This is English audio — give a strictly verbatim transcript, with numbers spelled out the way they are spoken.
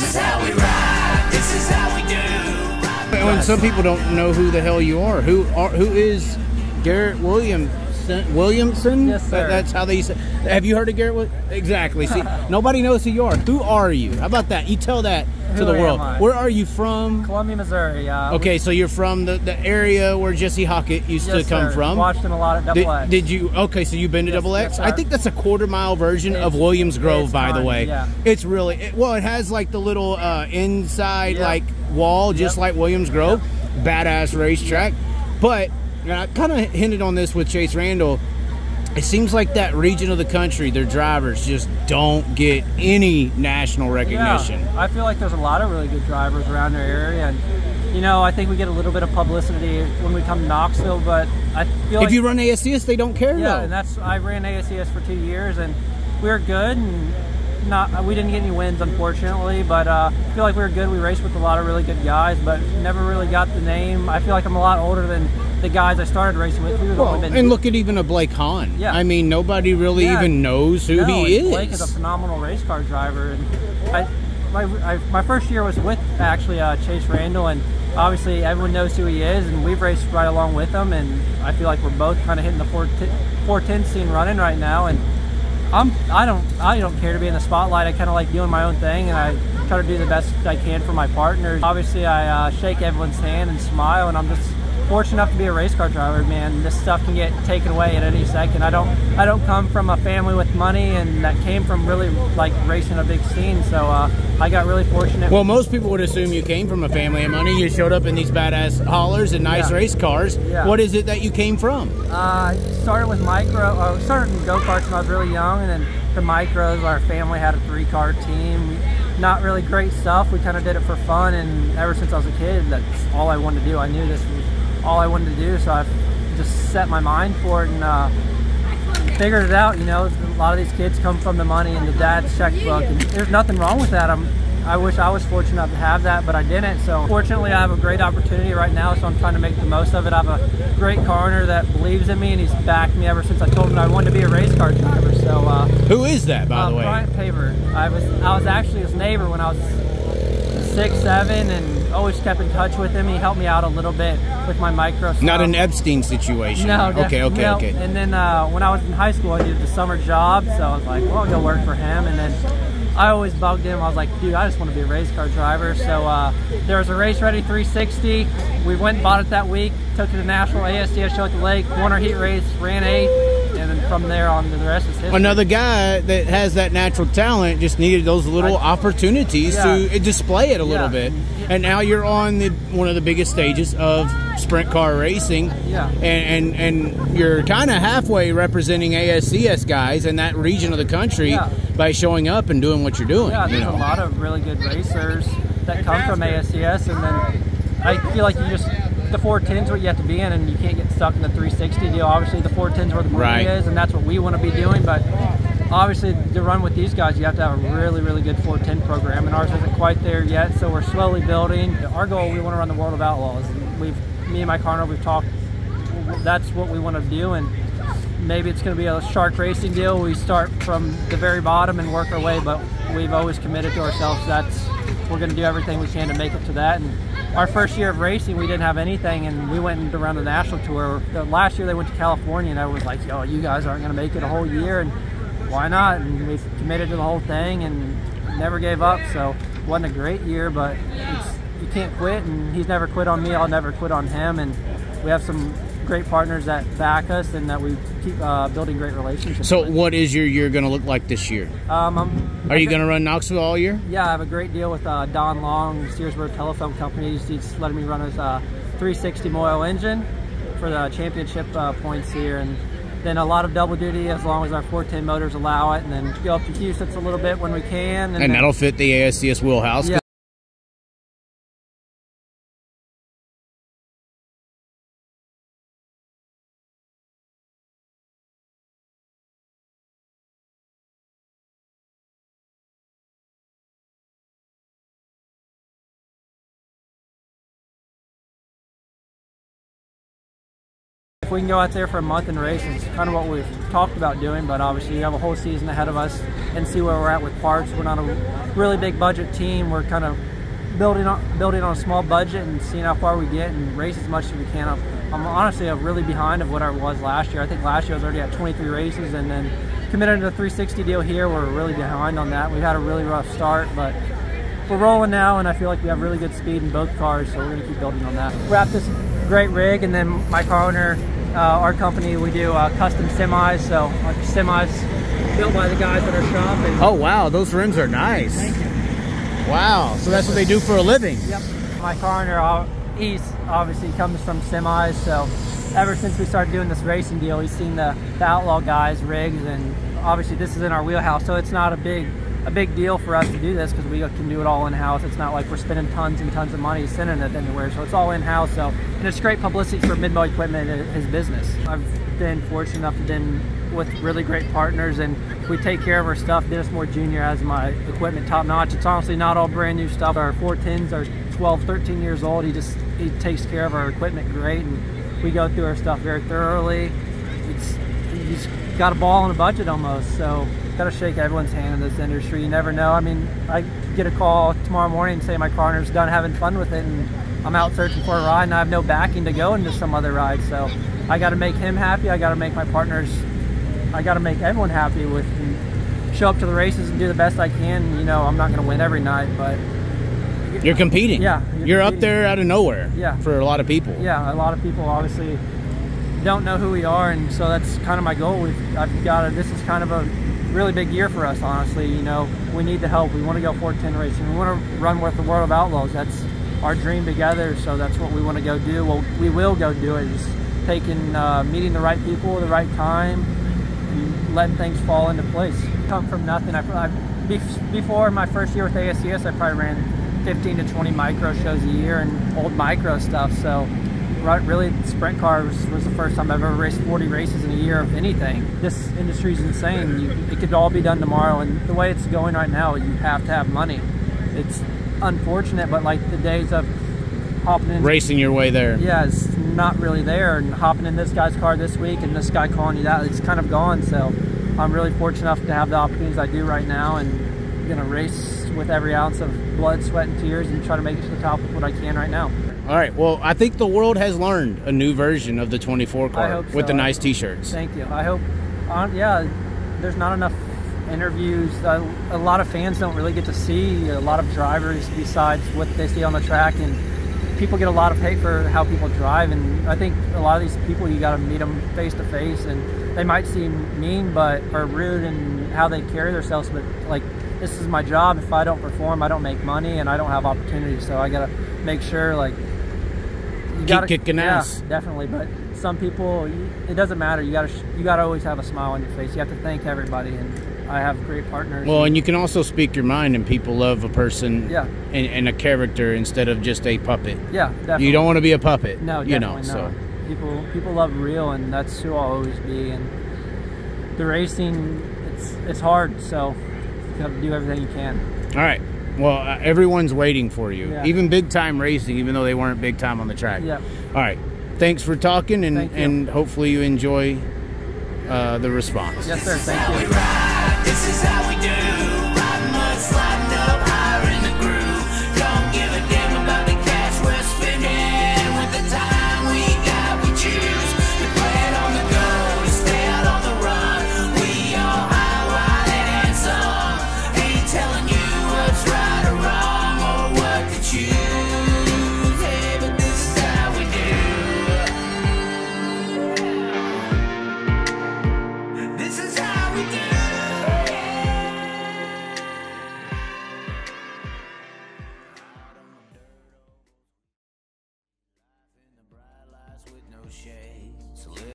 This is how we ride. This is how we do. When some people don't know who the hell you are, who are who is Garet Williamson? Williamson? Yes, sir. That, that's how they say. Have you heard of Garet? Exactly. See, nobody knows who you are. Who are you? How about that? You tell that to who the world. I? Where are you from? Columbia, Missouri. Yeah. Okay, so you're from the, the area where Jesse Hockett used yes, to come sir. from. Watched him a lot at Double did, X. Did you? Okay, so you've been to yes, Double X. Yes, I think that's a quarter mile version it's, of Williams Grove, by tiny, the way. Yeah. It's really it, well. It has like the little uh, inside yeah. like wall, just yep. like Williams Grove. Yep. Badass racetrack, yep. but and I kind of hinted on this with Chase Randall. It seems like that region of the country, their drivers just don't get any national recognition. Yeah, I feel like there's a lot of really good drivers around our area, and you know, I think we get a little bit of publicity when we come to Knoxville. But I feel like if you run A S C S, they don't care. Yeah, though. and that's I ran A S C S for two years, and we were good, and not we didn't get any wins, unfortunately. But uh, I feel like we were good. We raced with a lot of really good guys, but never really got the name. I feel like I'm a lot older than the guys I started racing with. We well, been and look at even a Blake Hahn. Yeah. I mean, nobody really yeah. even knows who no, he is. Blake is a phenomenal race car driver. And I, my, I, my first year was with, actually, uh, Chase Randall, and obviously everyone knows who he is, and we've raced right along with him, and I feel like we're both kind of hitting the four ten scene running right now, and I'm, I don't, I don't care to be in the spotlight. I kind of like doing my own thing, and I try to do the best I can for my partners. Obviously, I uh, shake everyone's hand and smile, and I'm just fortunate enough to be a race car driver, man. This stuff can get taken away at any second. I don't, I don't come from a family with money, and that came from really like racing a big scene. So uh, I got really fortunate. Well, most people would assume you came from a family of money. You showed up in these badass haulers and nice yeah. race cars. Yeah. What is it that you came from? Uh, started with micro. Uh, started in go karts when I was really young, and then the micros. Our family had a three car team. We, not really great stuff. We kind of did it for fun, and ever since I was a kid, that's all I wanted to do. I knew this was all I wanted to do, so I just set my mind for it and uh, figured it out. You know, a lot of these kids come from the money and the dad's checkbook, and there's nothing wrong with that. I'm, I wish I was fortunate enough to have that, but I didn't. So fortunately, I have a great opportunity right now, so I'm trying to make the most of it. I have a great car owner that believes in me, and he's backed me ever since I told him I wanted to be a race car driver. So uh, who is that, by uh, the way? Bryant-Paper. I was I was actually his neighbor when I was six, seven, and always kept in touch with him. He helped me out a little bit with my micro stuff. Not an Epstein situation. No. Okay, okay, no. okay. And then uh, when I was in high school, I did the summer job, so I was like, well, I'll go work for him. And then I always bugged him. I was like, dude, I just want to be a race car driver. So uh, there was a Race Ready three sixty. We went and bought it that week, took it to the national A S C S show at the lake, won our heat race, ran eighth. And then from there on, the rest is history. Another guy that has that natural talent just needed those little I, opportunities yeah. to display it a yeah. little bit. And now you're on the one of the biggest stages of sprint car racing. Yeah. And and, and you're kind of halfway representing A S C S guys in that region of the country yeah. by showing up and doing what you're doing. Yeah, there's you know. a lot of really good racers that come from A S C S. And then I feel like you just... the four tens what you have to be in, and you can't get stuck in the three sixty deal. Obviously, the four tens where the money right. is, and that's what we want to be doing. But obviously, to run with these guys, you have to have a really, really good four ten program, and ours isn't quite there yet. So we're slowly building. Our goal, we want to run the World of Outlaws. And we've, me and my car owner, we've talked. That's what we want to do, and maybe it's going to be a shark racing deal. We start from the very bottom and work our way, but we've always committed to ourselves. That's we're going to do everything we can to make it to that. And our first year of racing, we didn't have anything, and we went around the national tour. The last year they went to California, and I was like, yo, you guys aren't going to make it a whole year, and why not? And we committed to the whole thing and never gave up. So it wasn't a great year, but it's, you can't quit, and he's never quit on me. I'll never quit on him, and we have some great partners that back us and that we keep uh, building great relationships So with. What is your year going to look like this year? Um, I'm, Are you going to run Knoxville all year? Yeah, I have a great deal with uh, Don Long, Searsburg Telephone Company. He's letting me run his uh, three sixty Moil engine for the championship uh, points here. And then a lot of double duty as long as our four ten motors allow it. And then go up to Houston a little bit when we can. And, and then, that'll fit the A S C S wheelhouse. Yeah. If we can go out there for a month and race, it's kind of what we've talked about doing, but obviously you have a whole season ahead of us and see where we're at with parts. We're not a really big budget team. We're kind of building on, building on a small budget and seeing how far we get and race as much as we can. I'm, I'm honestly I'm really behind of what I was last year. I think last year I was already at twenty-three races, and then committed to the three sixty deal here. We're really behind on that. We've had a really rough start, but we're rolling now, and I feel like we have really good speed in both cars, so we're going to keep building on that. Wrap this great rig, and then my car owner, uh, our company, we do uh, custom semis, so like semis built by the guys at our shop. And oh wow, those rims are nice. Thank you. Wow, so that's what they do for a living. Yep. My car owner, he's obviously comes from semis, so ever since we started doing this racing deal, he's seen the, the Outlaw guys' rigs, and obviously this is in our wheelhouse, so it's not a big a big deal for us to do this because we can do it all in-house. It's not like we're spending tons and tons of money sending it anywhere, so it's all in-house. So, and it's great publicity for Midmo Equipment and his business. I've been fortunate enough to been with really great partners, and we take care of our stuff. Dennis Moore Junior has my equipment top-notch. It's honestly not all brand new stuff. Our four tens are twelve, thirteen years old. He just he takes care of our equipment great, and we go through our stuff very thoroughly. It's you just got a ball and a budget almost, so got to shake everyone's hand in this industry. You never know. I mean, I get a call tomorrow morning and say my car owner's done having fun with it, and I'm out searching for a ride, and I have no backing to go into some other ride. So I got to make him happy. I got to make my partners, I got to make everyone happy with, and show up to the races and do the best I can. You know, I'm not going to win every night, but you're competing. Yeah. You're, you're competing. Up there out of nowhere. Yeah. For a lot of people. Yeah. A lot of people obviously don't know who we are, and so that's kind of my goal. We've, I've got to, this is kind of a really big year for us, honestly. You know, we need the help. We want to go four ten racing. We want to run with the World of Outlaws. That's our dream together, so that's what we want to go do. Well, we will go do it. Just taking, uh, meeting the right people at the right time and letting things fall into place. Come from nothing. I, I, before my first year with A S C S, I probably ran fifteen to twenty micro shows a year and old micro stuff, so really sprint cars was the first time I've ever raced forty races in a year of anything. This industry is insane. You, it could all be done tomorrow, and the way it's going right now, you have to have money. It's unfortunate, but like the days of hopping in, racing your way there, yeah, it's not really there, and hopping in this guy's car this week and this guy calling you that, it's kind of gone. So I'm really fortunate enough to have the opportunities I do right now, and I'm gonna race with every ounce of blood, sweat, and tears, and try to make it to the top with what I can right now. All right. Well, I think the world has learned a new version of the twenty-four car with the nice T-shirts. Thank you. I hope. Um, yeah, there's not enough interviews. Uh, a lot of fans don't really get to see a lot of drivers besides what they see on the track, and people get a lot of hate for how people drive. And I think a lot of these people, you got to meet them face to face, and they might seem mean, but are rude and how they carry themselves. But like, this is my job. If I don't perform, I don't make money, and I don't have opportunities. So I gotta make sure like. You gotta, keep kicking yeah, ass. Definitely, but some people, it doesn't matter. You gotta, you gotta always have a smile on your face. You have to thank everybody, and I have great partners. Well, and you can also speak your mind, and people love a person, yeah, and, and a character instead of just a puppet. Yeah, definitely. You don't want to be a puppet. No, definitely you know, no. So people, people love real, and that's who I'll always be. And the racing, it's, it's hard, so you have to do everything you can. All right. Well, uh, everyone's waiting for you. Yeah. Even big-time racing, even though they weren't big-time on the track. Yeah. All right. Thanks for talking, and, and hopefully you enjoy uh, the response. Yes, sir. Thank you. This is how we ride. This is how we do. Riding mud, sliding up higher in the groove. Don't give a damn about the cash we're spending. With the time we got, we choose. We play it on the go. We stay out on the run. We are high, wide, and handsome. Ain't telling you what's right.